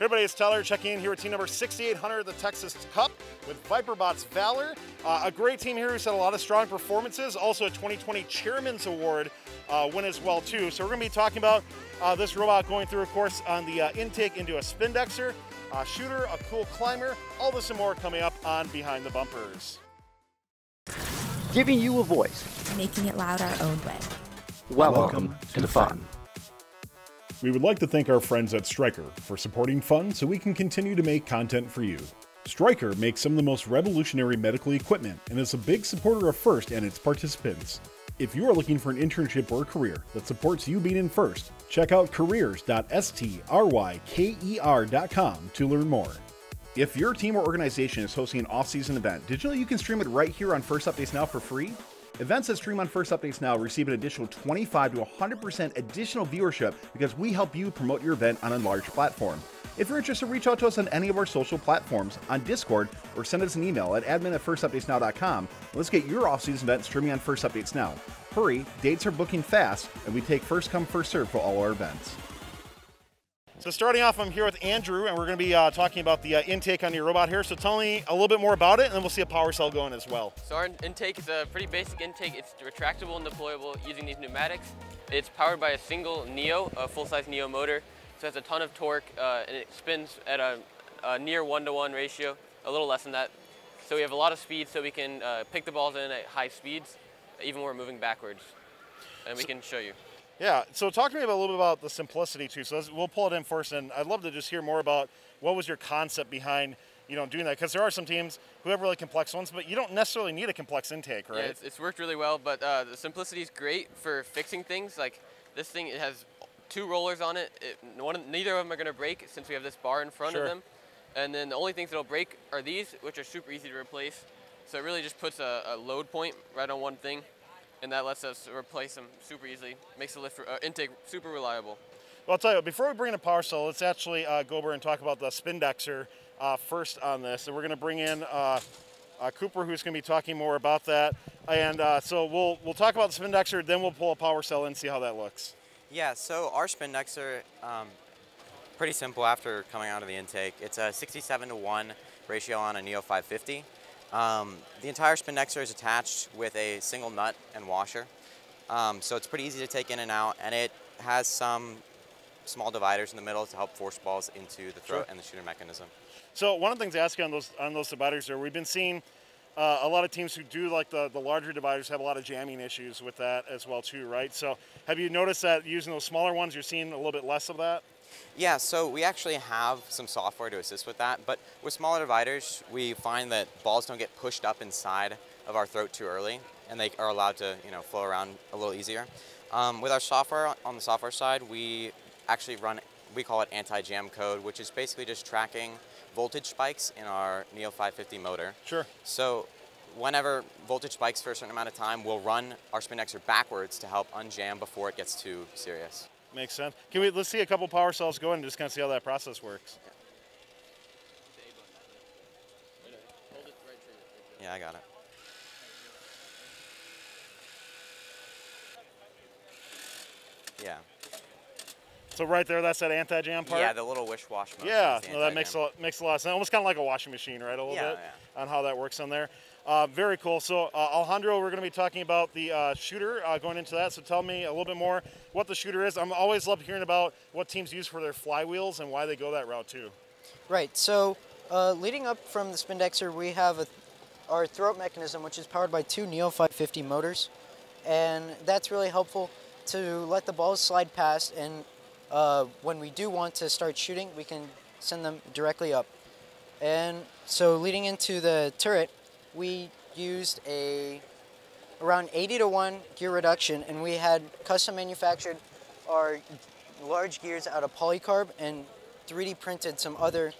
Hey everybody, it's Tyler checking in here with team number 6800 of the Texas Cup with ViperBots Valor. A great team here who's had a lot of strong performances, also a 2020 Chairman's Award win as well too. So we're gonna be talking about this robot going through, of course, on the intake into a spindexer, a shooter, a cool climber, all this and more coming up on Behind the Bumpers. Giving you a voice. Making it loud our own way. Welcome to FUN. We would like to thank our friends at Stryker for supporting FUN so we can continue to make content for you. Stryker makes some of the most revolutionary medical equipment and is a big supporter of FIRST and its participants. If you are looking for an internship or career that supports you being in FIRST, check out careers.stryker.com to learn more. If your team or organization is hosting an off-season event, did you know you can stream it right here on FIRST Updates Now for free? Events that stream on FIRST Updates Now receive an additional 25 to 100% additional viewership because we help you promote your event on a large platform. If you're interested, reach out to us on any of our social platforms, on Discord, or send us an email at admin@firstupdatesnow.com. Let's get your off-season event streaming on FIRST Updates Now. Hurry, dates are booking fast, and we take first come, first serve for all our events. So starting off, I'm here with Andrew, and we're going to be talking about the intake on your robot here. So tell me a little bit more about it, and then we'll see a power cell going as well. So our intake is a pretty basic intake. It's retractable and deployable using these pneumatics. It's powered by a single Neo, a full-size Neo motor. So it has a ton of torque, and it spins at a near 1-to-1 ratio, a little less than that. So we have a lot of speed, so we can pick the balls in at high speeds, even when we're moving backwards. And we can show you. Yeah, so talk to me about, a little bit about the simplicity too. So we'll pull it in first, and I'd love to just hear more about what was your concept behind, you know, doing that, because there are some teams who have really complex ones, but you don't necessarily need a complex intake, right? Yeah, it's worked really well, but the simplicity is great for fixing things. Like this thing, it has two rollers on it. Neither of them are going to break since we have this bar in front of them. And then the only things that'll break are these, which are super easy to replace. So it really just puts a load point right on one thing, and that lets us replace them super easily. Makes the lift intake super reliable. Well, I'll tell you, before we bring in a power cell, let's actually go over and talk about the spindexer first on this. And we're gonna bring in Cooper, who's gonna be talking more about that. And so we'll talk about the spindexer, then we'll pull a power cell in and see how that looks. Yeah, so our spindexer, pretty simple after coming out of the intake. It's a 67-to-1 ratio on a Neo 550. The entire spindexer is attached with a single nut and washer, so it's pretty easy to take in and out, and it has some small dividers in the middle to help force balls into the throat and the shooter mechanism. So one of the things to ask you on those dividers there, we've been seeing a lot of teams who do like the larger dividers have a lot of jamming issues with that as well too, right? So have you noticed that using those smaller ones, you're seeing a little bit less of that? Yeah, so we actually have some software to assist with that, but with smaller dividers, we find that balls don't get pushed up inside of our throat too early, and they are allowed to, you know, flow around a little easier. With our software, on the software side, we actually run, we call it anti-jam code, which is basically just tracking voltage spikes in our Neo 550 motor. Sure. So whenever voltage spikes for a certain amount of time, we'll run our spindexer backwards to help unjam before it gets too serious. Makes sense. Can we, let's see a couple power cells go in and just kind of see how that process works. Yeah, I got it. Yeah. So right there, that's that anti-jam part? Yeah, the little wish-wash motion. Yeah, no, that makes a lot of sense. Almost kind of like a washing machine, right, a little bit on how that works on there. Very cool. So Alejandro, we're going to be talking about the shooter going into that. So tell me a little bit more what the shooter is. I'm always loved hearing about what teams use for their flywheels and why they go that route too. Right. So leading up from the spindexer, we have our throat mechanism, which is powered by two Neo 550 motors. And that's really helpful to let the balls slide past, and when we do want to start shooting, we can send them directly up. And so leading into the turret, we used around 80-to-1 gear reduction, and we had custom manufactured our large gears out of polycarb and 3D printed some other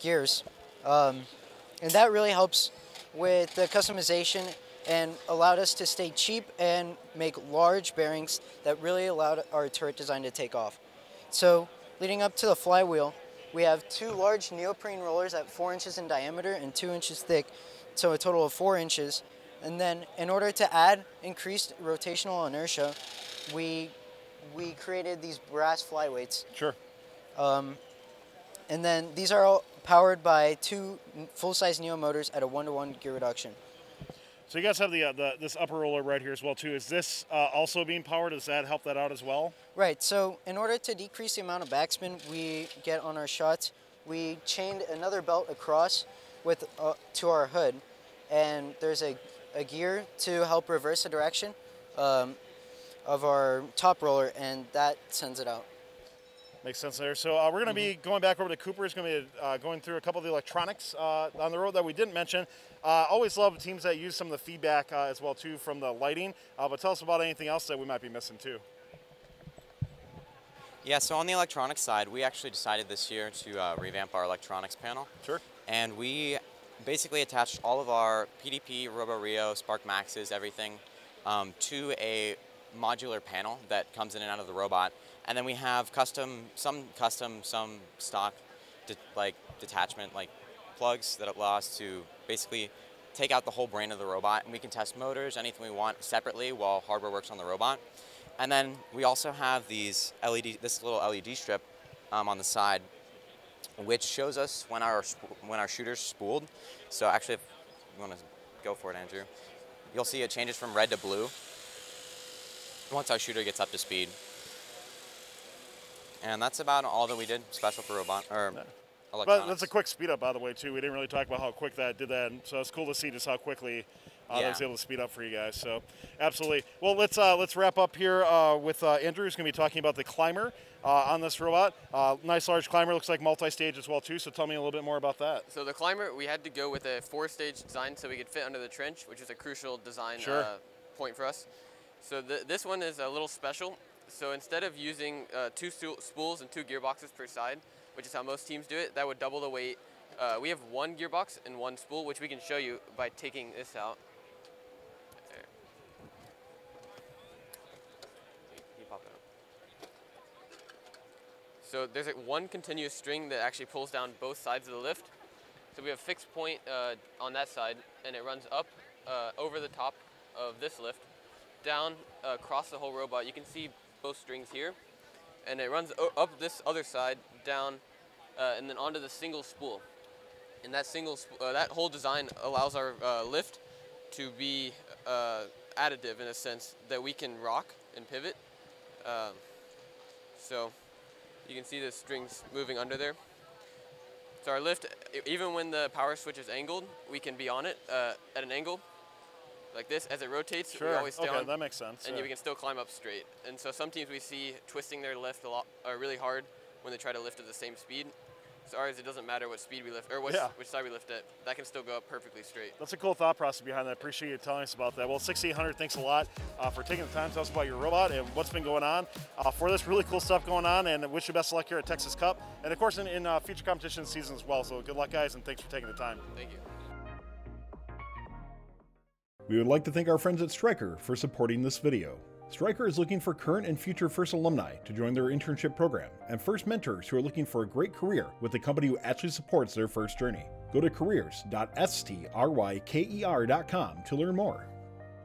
gears. And that really helps with the customization and allowed us to stay cheap and make large bearings that really allowed our turret design to take off. So leading up to the flywheel, we have two large neoprene rollers at 4 inches in diameter and 2 inches thick, so a total of 4 inches. And then in order to add increased rotational inertia, we we created these brass flyweights. Sure. And then these are all powered by two full-size Neo motors at a 1-to-1 gear reduction. So you guys have this upper roller right here as well too. Is this also being powered? Does that help that out as well? Right, so in order to decrease the amount of backspin we get on our shots, we chained another belt across with to our hood, and there's a gear to help reverse the direction of our top roller, and that sends it out. Makes sense there. So we're going to be going back over to Cooper. He's going to be going through a couple of the electronics on the road that we didn't mention. Always love teams that use some of the feedback as well too from the lighting, but tell us about anything else that we might be missing too. Yeah, so on the electronics side, we actually decided this year to revamp our electronics panel. Sure. And we basically attached all of our PDP, RoboRio, Spark Maxes, everything to a modular panel that comes in and out of the robot. And then we have custom, some stock, detachment, plugs that allow us to basically take out the whole brain of the robot, and we can test motors, anything we want separately while hardware works on the robot. And then we also have these LED, this little LED strip on the side, which shows us when our shooter's spooled. So actually, if you want to go for it, Andrew, you'll see it changes from red to blue once our shooter gets up to speed. And that's about all that we did special for robot or electronics. But that's a quick speed up, by the way, too. We didn't really talk about how quick that did that, and so it's cool to see just how quickly that was able to speed up for you guys. So absolutely. Well, let's wrap up here with Andrew, who's going to be talking about the climber on this robot. Nice large climber, looks like multi-stage as well too. So tell me a little bit more about that. So the climber, we had to go with a 4-stage design so we could fit under the trench, which is a crucial design point for us. So this one is a little special. So instead of using 2 spools and 2 gearboxes per side, which is how most teams do it, that would double the weight. We have 1 gearbox and 1 spool, which we can show you by taking this out. There. You pop it up. So there's like 1 continuous string that actually pulls down both sides of the lift. So we have fixed point on that side, and it runs up over the top of this lift, down across the whole robot. You can see both strings here, and it runs up this other side, down, and then onto the single spool. And that that whole design allows our lift to be additive in a sense that we can rock and pivot. So you can see the strings moving under there. So our lift, even when the power switch is angled, we can be on it at an angle. Like this, as it rotates, we always stay on. That makes sense. And we can still climb up straight. And so some teams we see twisting their lift a lot, really hard when they try to lift at the same speed. So ours, it doesn't matter what speed we lift, or which side we lift at. That can still go up perfectly straight. That's a cool thought process behind that. I appreciate you telling us about that. Well, 6800, thanks a lot for taking the time to tell us about your robot and what's been going on for this really cool stuff going on. And I wish you best of luck here at Texas Cup. And of course, in future competition season as well. So good luck, guys, and thanks for taking the time. Thank you. We would like to thank our friends at Stryker for supporting this video. Stryker is looking for current and future FIRST alumni to join their internship program, and FIRST mentors who are looking for a great career with a company who actually supports their FIRST journey. Go to careers.stryker.com to learn more.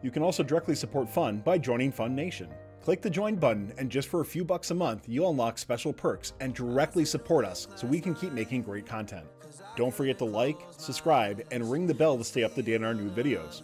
You can also directly support FUN by joining FUN Nation. Click the join button, and just for a few bucks a month, you'll unlock special perks and directly support us so we can keep making great content. Don't forget to like, subscribe, and ring the bell to stay up to date on our new videos.